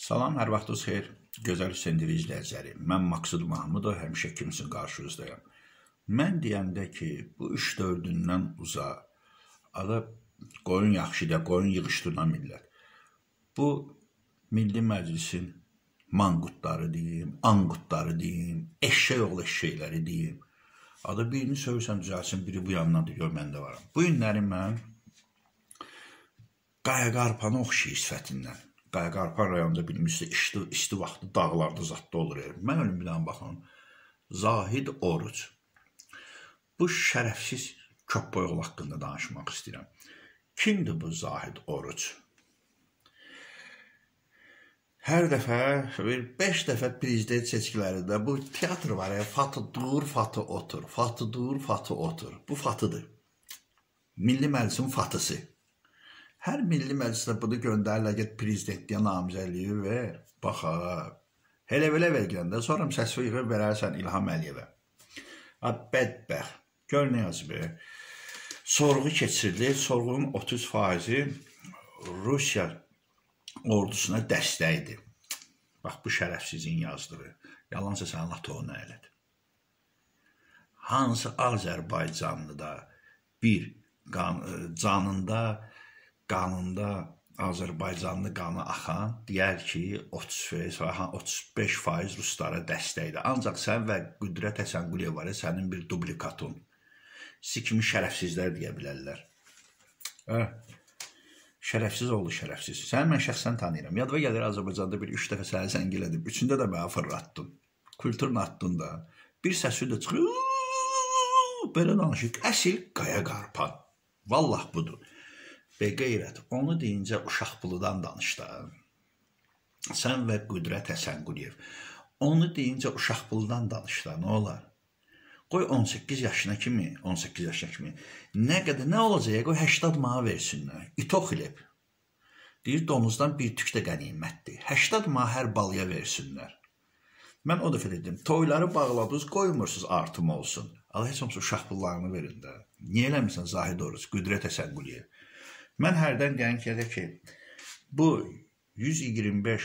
Salam, hər vaxtınız xeyir, gözəl Hüseynli izləyicilərim. Mən Maksud Mahmudov, həmişə kimsin qarşınızdayam. Mən deyəndə ki, bu 3-4-dən uza, ala qoyun yaxşı da, qoyun yığışdırına millət. Bu Milli Məclisin manqutları deyim, anqutları deyim, eşşək oğlu eşşəkləri deyim. Ada birini söylüsən düzəlsin, biri bu yandan deyir, mən də varam. Bu günləri mən Qaya Qarpanı oxşayır sifətindən. Qaya Qarpan rayonunda bilmişsiniz, isti vaxtı dağlarda zatda olur. Mən ölümdən baxın, Zahid Oruç. Bu şərəfsiz köpboy oğlu haqqında danışmaq istəyirəm. Kimdir bu Zahid Oruç? Hər dəfə, 5 dəfə prezident seçkilərində bu teatr var ya, Fatı dur, Fatı otur, Fatı dur, Fatı otur. Bu Fatıdır. Milli Məclisin Fatısı. Hər Milli Məclisdə bunu göndərirlər, get prezidentliyə namizədliyi ver, baxa, elə-belə vergiləndə, sonra səsvə yığıb verərsən İlham Əliyevə. Bədbəxt, gör nə yazıb, sorğu keçirilir, sorğunun 30%-i Rusiya ordusuna dəstəkdir. Bax, bu şərəfsizin yazdığı, yalansa sən NATO-nu elədi. Hansı Azərbaycanlıda bir canında, qanında Azərbaycanlı qanı axan deyər ki, 35% ruslara dəstəkdir. Ancaq sən və Qüdrət Həsənquliyev var ya, sənin bir dublikatın. Siz kimi şərəfsizlər deyə bilərlər. Şərəfsiz oldu, şərəfsiz. Səni mən şəxsən tanıyıram. Yadıva gəlir Azərbaycanda bir 3 dəfə səni zəng elədim. 3-də də mənə fırlatdın. Kulturun attın da. Bir səsi də çıxır, belə danışıq. Əsil Qaya Qarpan. Vallah budur. Bey qeyrət, onu deyincə uşaq puludan danışdı. Sən və Qüdrət Həsənquliyev. Onu deyincə uşaq puludan danışdı. Nə olar? Qoy 18 yaşına kimi, 18 yaşına kimi. Nə qədər, nə olacaq? Qoy 80 manat versinlər. İtox ilib. Deyir, donuzdan bir tük də qənimətdir. 80 manat hər balıya versinlər. Mən o dəfə dedim, toyları bağladınız, qoymursunuz artım olsun. Allah heç olmasa uşaq pullarını verin də. Niyə eləmirsən Zahid Oruç, Qüdrət Həsənquliyev? Mən hərdən gəlin ki, bu 125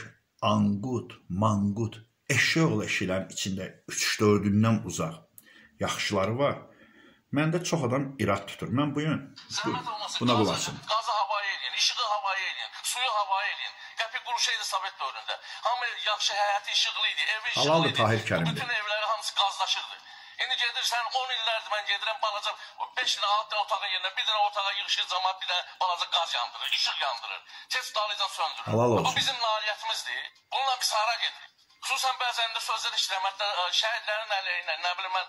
anqut, manqut, eşşək oğlu eşşəklərin içində 3-4-dən uzaq yaxşıları var. Məndə çox adam irad tutur. Mən bugün buna bulasın. Qazı havaya eləyin, işığı havaya eləyin, suyu havaya eləyin. Qəpi quruşaydı Sovet dövründə. Hamı yaxşı həyəti işıqlı idi, evi işıqlı idi. Halaldır Tahir Kərimli. Bütün evləri hamısı qazlaşırdı. İndi gedirsən 10 illərdir mən gedirəm balaca 5-6 otağın yerinə bir dənə otağa yığışır zaman bir dənə balaca qaz yandırır, işıq yandırır, tez dalıcan söndürür. Bu bizim nailiyyətimizdir. Bununla biz hara gedirik? Xüsusən bəzən də sözlər işləyəm, hətta şəhidlərin əleyhinə, nə bilim mən,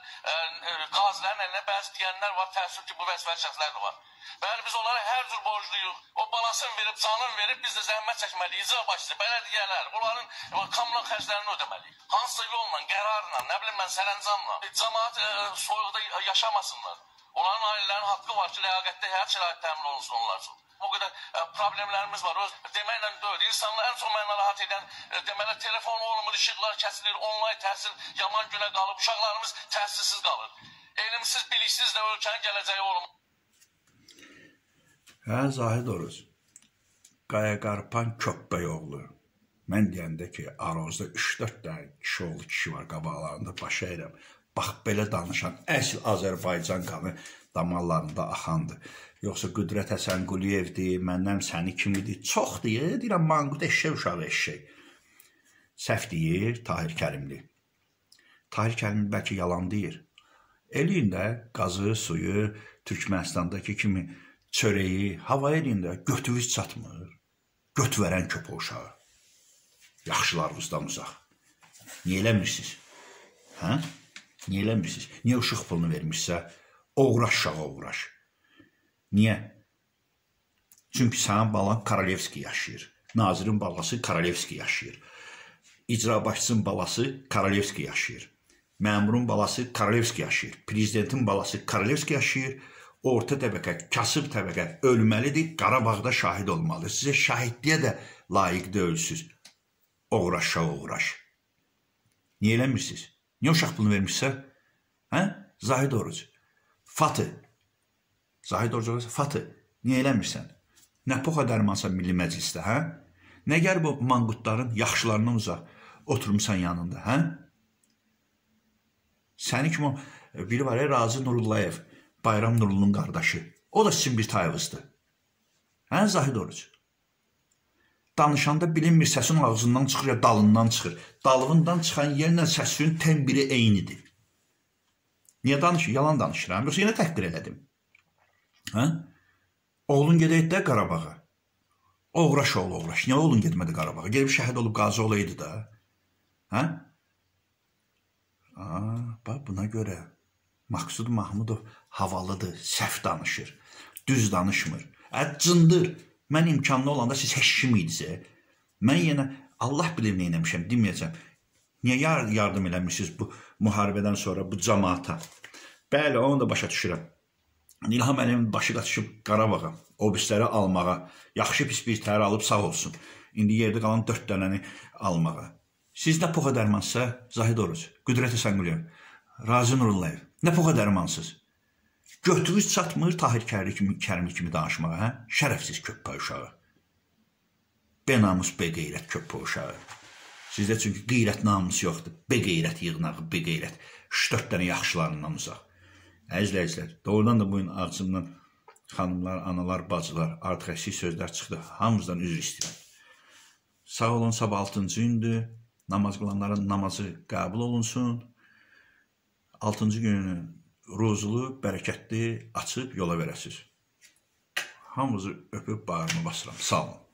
qazilərin əleyhinə bəzi deyənlər var, təəssüf ki, bu vəzifəli şəxslər də var. Bəli, biz onlara hər cür borcluyuq. O balasını verib, canını verib, biz də zəhmət çəkməliyik, icra başçısı, bələdiyyələr, onların kommunal xərclərini ödəməliyik. Hansısa yolla, qərarla, nə bilim mən, sərəncamla, cəmaət soyuqda yaşamasınlar. Onların ailələrinin haqqı var ki, ləyaqətdə həyat şərait təmin olunsun onlar üçün. O qədər problemlərimiz var. Deməklə döyür. İnsanlar ən çox mənə rahat edən, deməli, telefon olmur, işıqlar kəsilir, onlay təhsil yaman günə qalıb, uşaqlarımız təhsilsiz qalır. Elmsiz, biliksiz də ölkənin gələcəyi olmur. Hə, Zahid Oruç. Qaya Qarpan köpbəy oğlu. Mən deyəndə ki, aranızda 3-4 dənə kişi oğlu kişi var qabaqlarında, başa eyrəm. Bax, belə danışan əsl Azərbaycan qanı damarlarında axandı. Yoxsa Qüdrət Həsənquliyevdir, məndən səni kimidir, çox deyir, deyirəm, manqut eşşək uşağı eşşək. Səhv deyir Tahir Kərimli. Tahir Kərimli bəlkə yalan deyir. Eləyin də qazı, suyu, Türkmənistandakı kimi çörəyi, hava eləyin də götüvüz çatmır. Göt verən köpə uşağı. Yaxşılarınızdan uzaq. Niyə eləmirsiniz? Hə? Niyə eləmirsiniz? Niyə uşaq pulunu vermişsə, oğraş şağa uğraş. Niyə? Çünki sənin balan Karalevski yaşayır. Nazirin balası Karalevski yaşayır. İcra başçısının balası Karalevski yaşayır. Məmurun balası Karalevski yaşayır. Prezidentin balası Karalevski yaşayır. Orta təbəqə, kasıb təbəqə ölməlidir. Qarabağda şahid olmalıdır. Sizə şahidliyə də layiq deyilsiniz. Oğraşa uğraş. Niyə eləmirsiniz? Niyə uşaq pulunu vermişsə? Hə? Zahid Oruç. Fatı. Zahid Oruc olarsa, Fatı, niyə eləmirsən? Nə poxa dərmansan Milli Məclisdə, hə? Nə gəl bu manqutların yaxşılarından uzaq oturmuşsan yanında, hə? Səni kimi biri var ya, Razi Nurullayev, Bayram Nurlunun qardaşı. O da sizin bir tayvızdır. Hə, Zahid Oruç? Danışanda bilinmir, səsin ağzından çıxır ya dalından çıxır. Dalından çıxan yerlə səsin tembiri eynidir. Niyə danışır? Yalan danışıram. Yoxsa yenə təhqir elədim. Hə? Oğlun gedəydi də Qarabağa. Oğraş oğlu, oğraş. Niyə oğlun gedmədi Qarabağa? Gelib şəhid olub qazi olaydı da. Hə? Aa, bax buna görə Maksud Mahmudov havalıdır, səhv danışır, düz danışmır. Cındır. Mən imkanlı olanda siz heç kim idiniz. Mən yenə Allah bilir nə eləmişəm, deməyəcəm. Niyə yardım eləmişsiniz bu müharibədən sonra bu cəmaata? Bəli, onu da başa düşürəm. İlham Əliyev başı qaçışıb Qarabağa, obüsləri almağa, yaxşı pis bir təhər alıb sağ olsun. İndi yerdə qalan 4 dənəni almağa. Siz nə poxa dərmansa, Zahid Oruç, Qüdrət Həsənquliyev, Razi Nurullayev, nə poxa dərmansız? Götünüz çatmır Tahir Kərimli kimi danışmağa, hə? Şərəfsiz köppə uşağı. Benamus be qeyrət köppə uşağı. Sizdə çünki qeyrət namus yoxdur. Be qeyrət yığınağı, be qeyrət. 3-4 dənə yaxşılarından uzaq. Əzizlər, doğrudan da bugün ağzımdan xanımlar, analar, bacılar, artıq əksik sözlər çıxdı. Hamımızdan üzr istəyirəm. Sağ olun, sabah 6-cı gündür. Namaz qılanların namazı qəbul olunsun. 6-cı günü ruzulu, bərəkətli açıb yola verəsiniz. Hamınızı öpüb bağrıma basıram. Sağ olun.